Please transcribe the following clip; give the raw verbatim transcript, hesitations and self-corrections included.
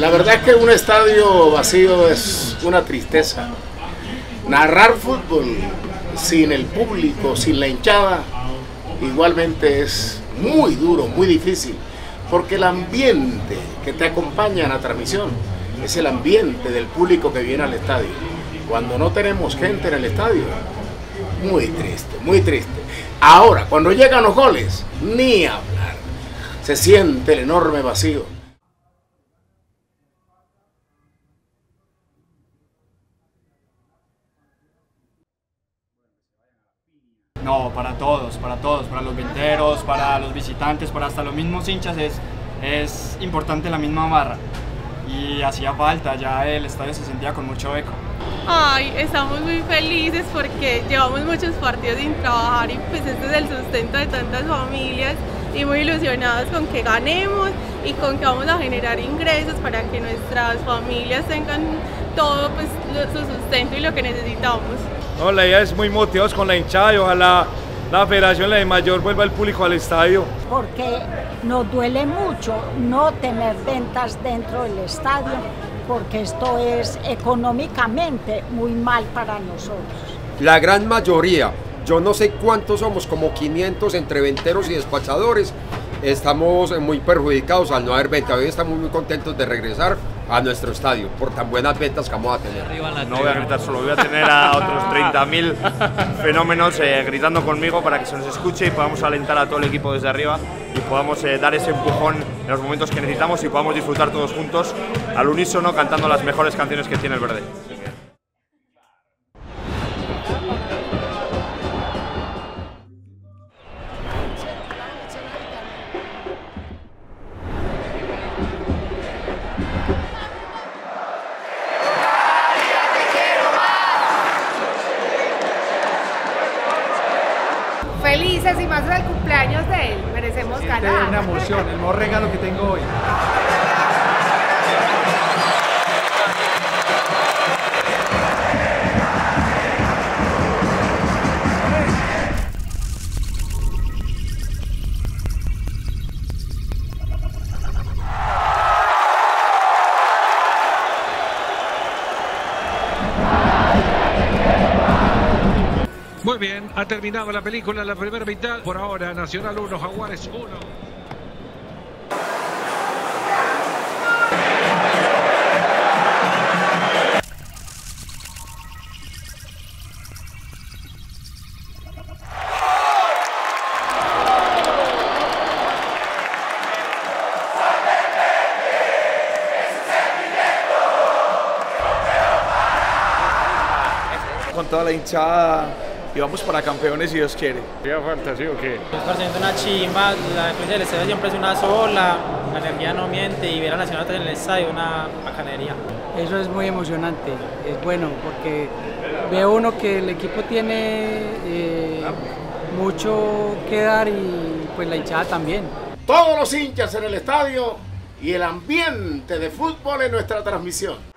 La verdad es que un estadio vacío es una tristeza. Narrar fútbol sin el público, sin la hinchada, igualmente es muy duro, muy difícil, porque el ambiente que te acompaña en la transmisión es el ambiente del público que viene al estadio. Cuando no tenemos gente en el estadio, muy triste, muy triste. Ahora, cuando llegan los goles, ni hablar, se siente el enorme vacío. No, para todos, para todos, para los venteros, para los visitantes, para hasta los mismos hinchas es, es importante la misma barra y hacía falta, ya el estadio se sentía con mucho eco. Ay, estamos muy felices porque llevamos muchos partidos sin trabajar y pues este es el sustento de tantas familias y muy ilusionados con que ganemos y con que vamos a generar ingresos para que nuestras familias tengan todo pues, su sustento y lo que necesitamos. No, la idea es muy motivados con la hinchada y ojalá la federación, la de mayor, vuelva el público al estadio. Porque nos duele mucho no tener ventas dentro del estadio, porque esto es económicamente muy mal para nosotros. La gran mayoría, yo no sé cuántos somos, como quinientos entre venteros y despachadores, estamos muy perjudicados al no haber ventas. Hoy estamos muy contentos de regresar a nuestro estadio por tan buenas ventas que vamos a tener. No voy a gritar solo, voy a tener a otros treinta mil fenómenos eh, gritando conmigo para que se nos escuche y podamos alentar a todo el equipo desde arriba y podamos eh, dar ese empujón en los momentos que necesitamos y podamos disfrutar todos juntos al unísono cantando las mejores canciones que tiene el verde. Felices y más al cumpleaños de él, merecemos ganar. Es una emoción, el mejor regalo que tengo hoy. Muy bien, ha terminado la película, la primera mitad. Por ahora, Nacional uno, Jaguares uno. Con toda la hinchada. Y vamos para campeones si Dios quiere. ¿Hacía falta, sí o qué? Pues pareciendo una chimba, la defensa del estadio siempre es una sola, la energía no miente y ver a Nacional en el estadio es una bacanería. Eso es muy emocionante, es bueno porque ve uno que el equipo tiene eh, mucho que dar y pues la hinchada también. Todos los hinchas en el estadio y el ambiente de fútbol en nuestra transmisión.